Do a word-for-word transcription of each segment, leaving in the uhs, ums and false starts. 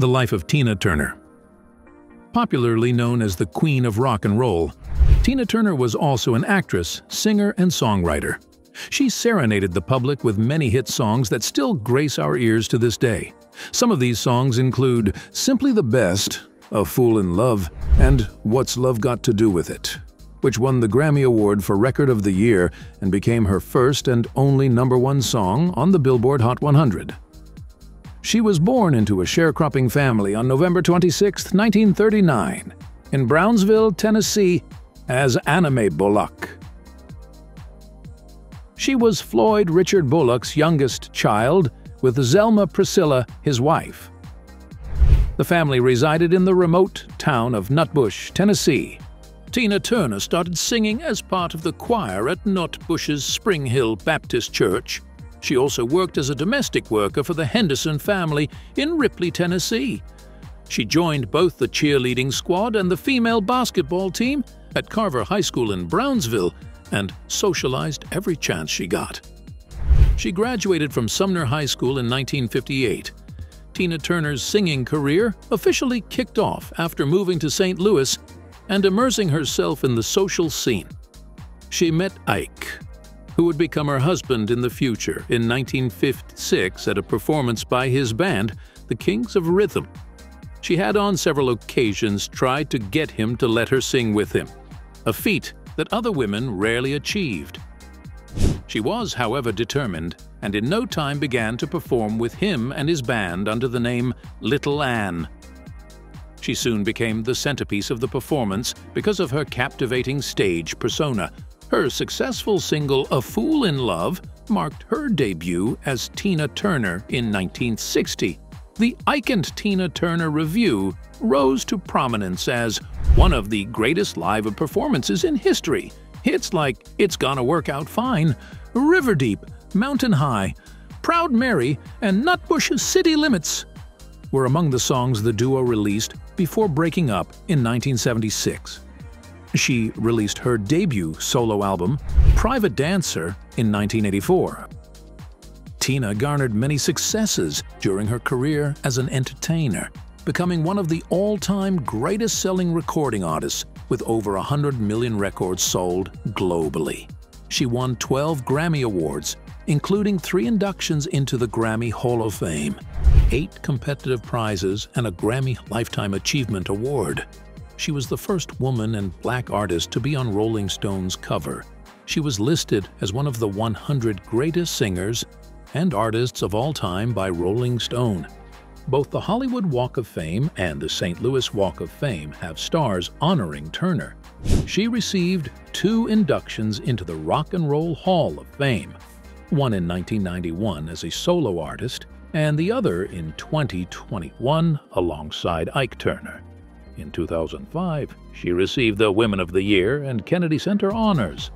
The life of Tina Turner. Popularly known as the Queen of Rock and Roll, Tina Turner was also an actress, singer, and songwriter. She serenaded the public with many hit songs that still grace our ears to this day. Some of these songs include Simply the Best, A Fool in Love, and What's Love Got to Do With It, which won the Grammy Award for Record of the Year and became her first and only number one song on the Billboard Hot one hundred. She was born into a sharecropping family on November twenty-sixth, nineteen thirty-nine, in Brownsville, Tennessee, as Anna Mae Bullock. She was Floyd Richard Bullock's youngest child, with Zelma Priscilla, his wife. The family resided in the remote town of Nutbush, Tennessee. Tina Turner started singing as part of the choir at Nutbush's Spring Hill Baptist Church. She also worked as a domestic worker for the Henderson family in Ripley, Tennessee. She joined both the cheerleading squad and the female basketball team at Carver High School in Brownsville and socialized every chance she got. She graduated from Sumner High School in nineteen fifty-eight. Tina Turner's singing career officially kicked off after moving to Saint Louis and immersing herself in the social scene. She met Ike, who would become her husband in the future, in nineteen fifty-six at a performance by his band, the Kings of Rhythm. She had on several occasions tried to get him to let her sing with him, a feat that other women rarely achieved. She was, however, determined, and in no time began to perform with him and his band under the name Little Ann. She soon became the centerpiece of the performance because of her captivating stage persona. Her successful single, A Fool in Love, marked her debut as Tina Turner in nineteen sixty. The Ike and Tina Turner Revue rose to prominence as one of the greatest live performances in history. Hits like It's Gonna Work Out Fine, River Deep, Mountain High, Proud Mary, and Nutbush's City Limits were among the songs the duo released before breaking up in nineteen seventy-six. She released her debut solo album, Private Dancer, in nineteen eighty-four. Tina garnered many successes during her career as an entertainer, becoming one of the all-time greatest-selling recording artists with over one hundred million records sold globally. She won twelve Grammy Awards, including three inductions into the Grammy Hall of Fame, eight competitive prizes, and a Grammy Lifetime Achievement Award. She was the first woman and black artist to be on Rolling Stone's cover. She was listed as one of the one hundred greatest singers and artists of all time by Rolling Stone. Both the Hollywood Walk of Fame and the Saint Louis Walk of Fame have stars honoring Turner. She received two inductions into the Rock and Roll Hall of Fame, one in nineteen ninety-one as a solo artist and the other in twenty twenty-one alongside Ike Turner. In two thousand five, she received the Women of the Year and Kennedy Center honors.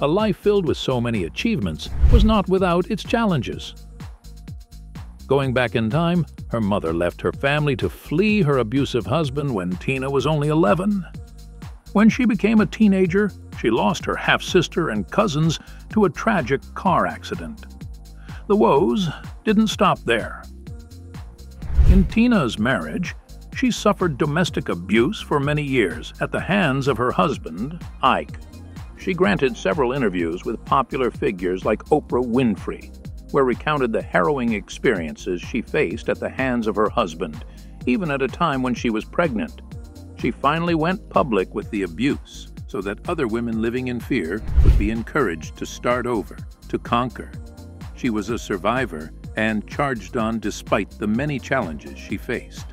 A life filled with so many achievements was not without its challenges. Going back in time, her mother left her family to flee her abusive husband when Tina was only eleven. When she became a teenager, she lost her half-sister and cousins to a tragic car accident. The woes didn't stop there. In Tina's marriage, she suffered domestic abuse for many years at the hands of her husband, Ike. She granted several interviews with popular figures like Oprah Winfrey, where recounted the harrowing experiences she faced at the hands of her husband, even at a time when she was pregnant. She finally went public with the abuse so that other women living in fear would be encouraged to start over, to conquer. She was a survivor and charged on despite the many challenges she faced.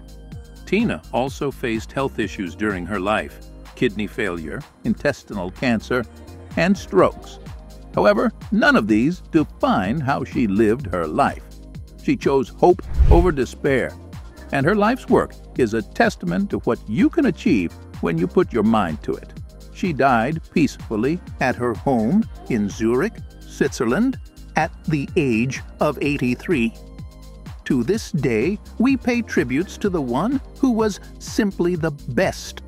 Tina also faced health issues during her life, kidney failure, intestinal cancer, and strokes. However, none of these define how she lived her life. She chose hope over despair, and her life's work is a testament to what you can achieve when you put your mind to it. She died peacefully at her home in Zurich, Switzerland, at the age of eighty-three. To this day, we pay tributes to the one who was simply the best.